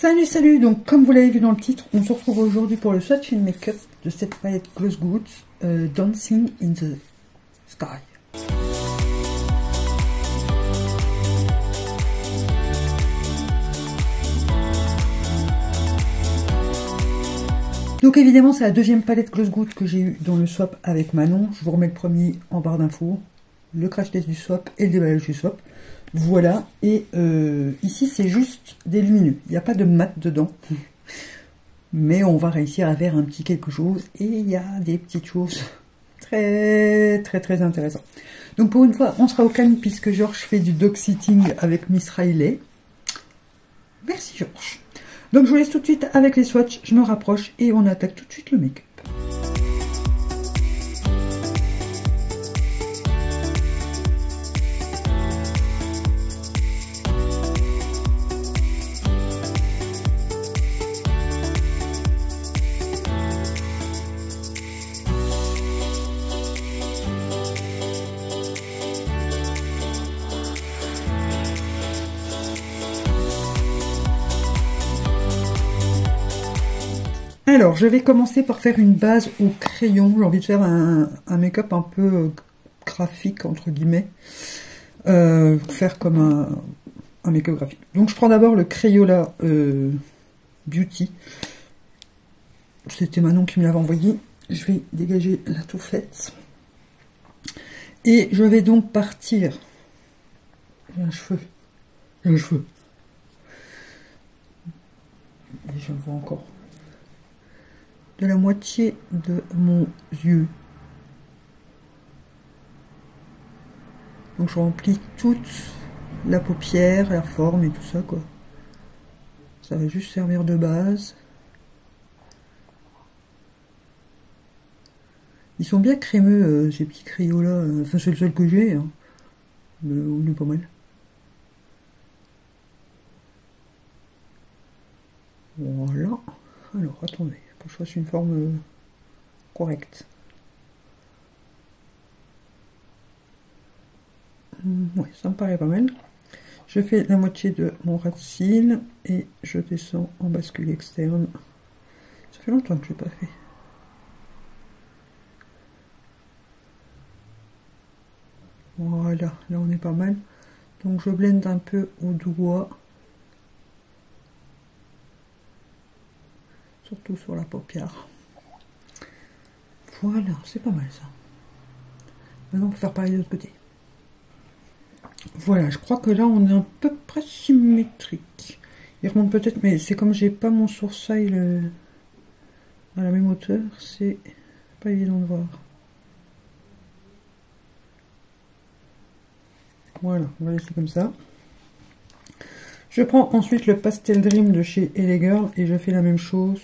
Salut, donc comme vous l'avez vu dans le titre, on se retrouve aujourd'hui pour le swatch and make-up de cette palette Gloss Goods Dancing in the Sky. Donc évidemment c'est la deuxième palette Gloss Goods que j'ai eu dans le swap avec Manon. Je vous remets le premier en barre d'infos, le crash test du swap et le déballage du swap. Voilà, et ici c'est juste des lumineux, il n'y a pas de mat dedans, mais on va réussir à faire un petit quelque chose, et il y a des petites choses très intéressantes. Donc pour une fois, on sera au calme, puisque Georges fait du dog sitting avec Miss Riley. Merci Georges. Donc je vous laisse tout de suite avec les swatchs, je me rapproche, et on attaque tout de suite le make-up. Alors, je vais commencer par faire une base au crayon. J'ai envie de faire un make-up un peu graphique, entre guillemets. Faire comme un make-up graphique. Donc, je prends d'abord le Crayola Beauty. C'était Manon qui me l'avait envoyé. Je vais dégager la tout faite. Et je vais donc partir... J'ai un cheveu. J'ai un cheveu. Et je le vois encore. De la moitié de mon yeux. Donc je remplis toute la paupière, la forme et tout ça quoi. Ça va juste servir de base. Ils sont bien crémeux ces petits crayons là. Enfin c'est le seul que j'ai, hein. Mais on est pas mal. Voilà. Alors attendez. Que je fasse une forme correcte. Ouais, ça me paraît pas mal. Je fais la moitié de mon ras de cils et je descends en bascule externe. Ça fait longtemps que je n'ai pas fait. Voilà, là on est pas mal. Donc je blende un peu au doigt. Surtout sur la paupière. Voilà, c'est pas mal ça. Maintenant, on peut faire pareil de l'autre côté. Voilà, je crois que là, on est à peu près symétrique. Il remonte peut-être, mais c'est comme j'ai pas mon sourcil à la même hauteur, c'est pas évident de voir. Voilà, on va laisser comme ça. Je prends ensuite le Pastel Dream de chez Elegirl et je fais la même chose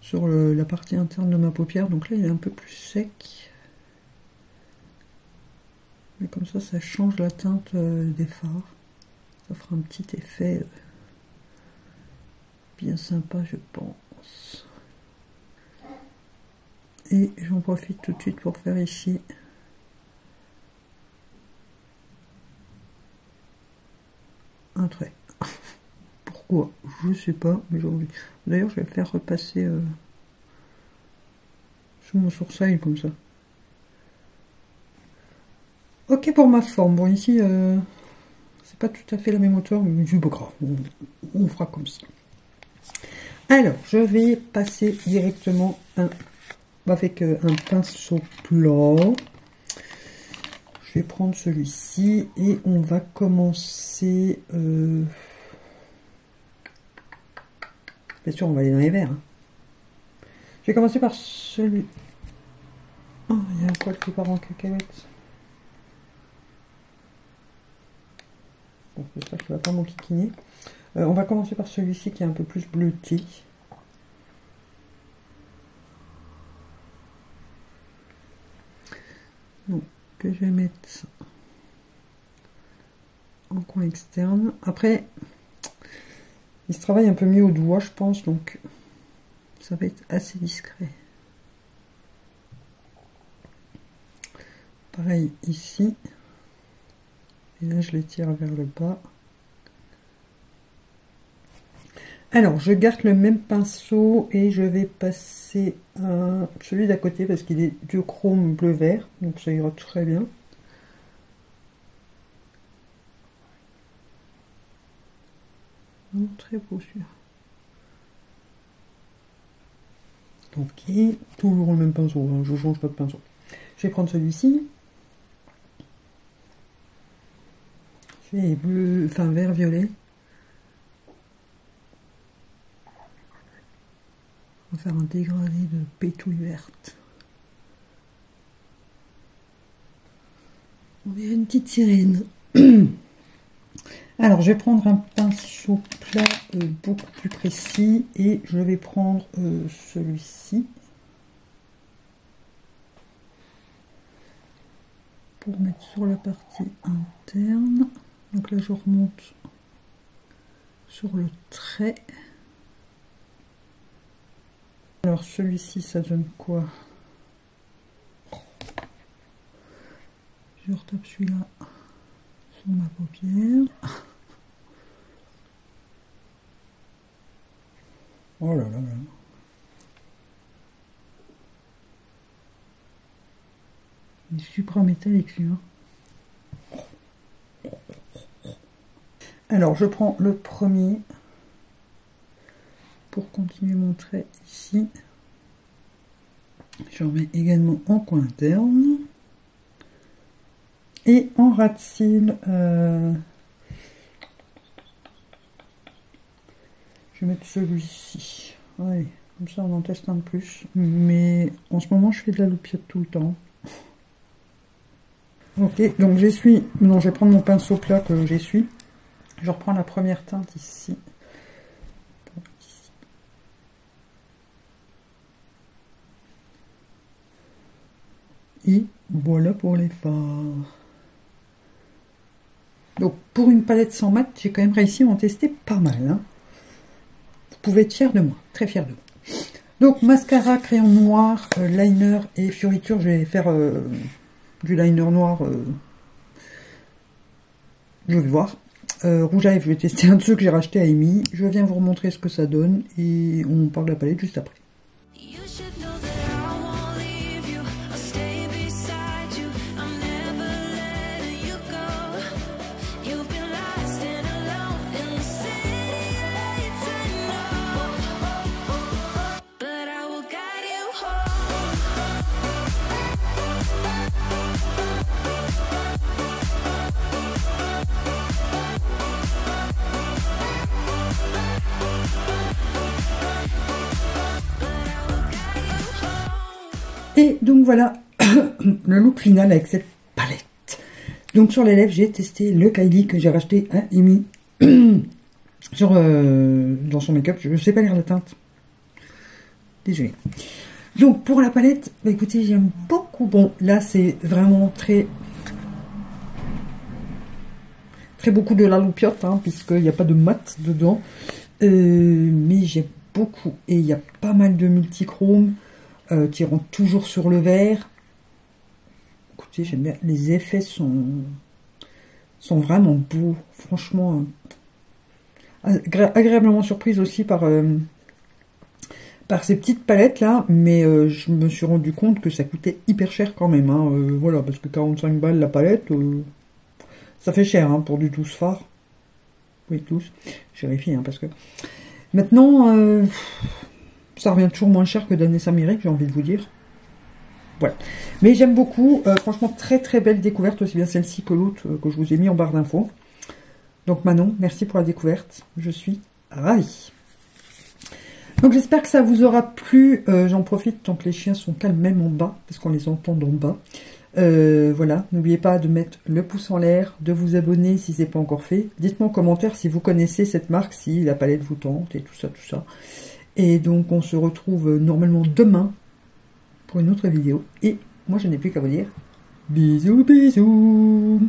sur la partie interne de ma paupière. Donc là, il est un peu plus sec. Mais comme ça, ça change la teinte des fards. Ça fera un petit effet bien sympa, je pense. Et j'en profite tout de suite pour faire ici... un trait. Pourquoi? Je sais pas, mais j'ai envie. D'ailleurs, je vais le faire repasser sous mon sourcil comme ça. Ok pour ma forme. Bon, ici, c'est pas tout à fait la même hauteur, mais c'est pas grave. On fera comme ça. Alors, je vais passer directement avec un pinceau plat. Je vais prendre celui-ci et on va commencer. Bien sûr, on va aller dans les verts. Hein. Je vais commencer par celui. Oh, il y a un poil qui part en cacahuète. Bon, j'espère qu'il ne va pas m'enquiquiner. On va commencer par celui-ci qui est un peu plus bleuté. Donc, que je vais mettre en coin externe. Après, il se travaille un peu mieux au doigt, je pense, donc ça va être assez discret. Pareil ici. Et là, je les tire vers le bas. Alors, je garde le même pinceau et je vais passer à celui d'à côté parce qu'il est du chrome bleu-vert, donc ça ira très bien. Très beau celui-là. Ok, toujours le même pinceau, hein, je ne change pas de pinceau. Je vais prendre celui-ci. Je vais bleu, enfin vert-violet. On va faire un dégradé de pétouille verte. On dirait une petite sirène. Alors, je vais prendre un pinceau plat beaucoup plus précis et je vais prendre celui-ci pour mettre sur la partie interne. Donc là, je remonte sur le trait. Alors celui-ci, ça donne quoi? Je retape celui-là sur ma paupière. Oh là là là. Il est supramétallique celui-là. Alors je prends le premier. Pour continuer mon trait ici, je remets également en coin interne et en ras de cils, je vais mettre celui-ci. Ouais, comme ça on en teste un de plus, mais en ce moment je fais de la loupiote tout le temps. Ok, donc j'essuie, non, je vais prendre mon pinceau plat que j'essuie, je reprends la première teinte ici. Et voilà pour les fards. Donc pour une palette sans mat, j'ai quand même réussi à en tester pas mal. Hein. Vous pouvez être fiers de moi, très fiers de moi. Donc mascara, crayon noir, liner et fioriture. Je vais faire du liner noir. Je vais voir. Rouge à lèvres, je vais tester un de ceux que j'ai racheté à Amy. Je viens vous remontrer ce que ça donne et on parle de la palette juste après. Et donc voilà le look final avec cette palette. Donc sur les lèvres, j'ai testé le Kylie que j'ai racheté à Amy. Sur, dans son make-up, je ne sais pas lire la teinte. Désolée. Donc pour la palette, bah écoutez, j'aime beaucoup. Bon, là c'est vraiment très... très beaucoup de la loupiote, hein, puisqu'il n'y a pas de mat dedans. Mais j'aime beaucoup. Et il y a pas mal de multichromes. Qui rentre toujours sur le vert. Écoutez, j'aime bien. Les effets sont vraiment beaux. Franchement, agréablement surprise aussi par ces petites palettes là. Mais je me suis rendu compte que ça coûtait hyper cher quand même. Hein. Voilà, parce que 45 balles la palette, ça fait cher hein, pour du 12 fards. Oui, 12. Je vérifie hein, parce que... Maintenant... ça revient toujours moins cher que Danessa Myricks, j'ai envie de vous dire. Voilà. Mais j'aime beaucoup. Franchement, très très belle découverte. Aussi bien celle-ci que l'autre que je vous ai mis en barre d'infos. Donc Manon, merci pour la découverte. Je suis ravie. Donc j'espère que ça vous aura plu. J'en profite tant que les chiens sont calmes, même en bas. Parce qu'on les entend en bas. Voilà. N'oubliez pas de mettre le pouce en l'air. De vous abonner si ce n'est pas encore fait. Dites-moi en commentaire si vous connaissez cette marque. Si la palette vous tente et tout ça, tout ça. Et donc, on se retrouve normalement demain pour une autre vidéo. Et moi, je n'ai plus qu'à vous dire bisous, bisous!